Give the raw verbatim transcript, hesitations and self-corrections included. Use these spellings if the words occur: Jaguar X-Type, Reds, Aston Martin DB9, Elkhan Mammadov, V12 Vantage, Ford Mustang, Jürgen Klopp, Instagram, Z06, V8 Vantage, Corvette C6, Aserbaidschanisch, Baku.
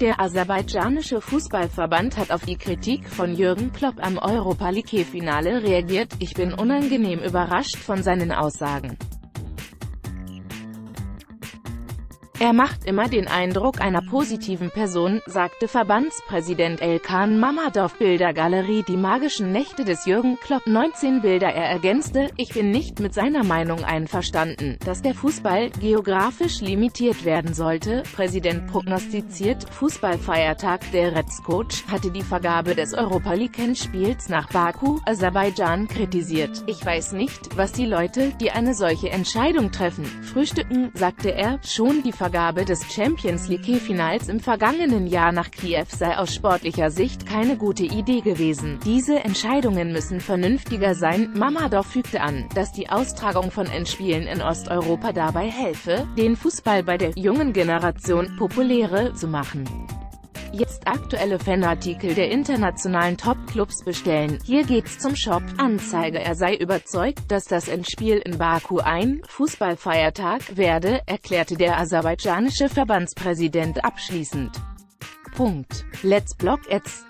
Der aserbaidschanische Fußballverband hat auf die Kritik von Jürgen Klopp am Europa League-Finale reagiert. Ich bin unangenehm überrascht von seinen Aussagen. Er macht immer den Eindruck einer positiven Person, sagte Verbandspräsident Elkhan Mammadov. Bildergalerie: Die magischen Nächte des Jürgen Klopp, neunzehn Bilder. Er ergänzte: Ich bin nicht mit seiner Meinung einverstanden, dass der Fußball geografisch limitiert werden sollte. Präsident prognostiziert Fußballfeiertag. Der Reds Coach hatte die Vergabe des Europa League-Endspiels nach Baku, Aserbaidschan, kritisiert. Ich weiß nicht, was die Leute, die eine solche Entscheidung treffen, frühstücken, sagte er. Schon die Vergabe Die Vergabe des Champions-League-Finals im vergangenen Jahr nach Kiew sei aus sportlicher Sicht keine gute Idee gewesen. Diese Entscheidungen müssen vernünftiger sein. Mammadov fügte an, dass die Austragung von Endspielen in Osteuropa dabei helfe, den Fußball bei der jungen Generation populärer zu machen. Jetzt aktuelle Fanartikel der internationalen Top-Clubs bestellen, hier geht's zum Shop. Anzeige: Er sei überzeugt, dass das Endspiel in Baku ein Fußballfeiertag werde, erklärte der aserbaidschanische Verbandspräsident abschließend. Punkt. Let's block ads.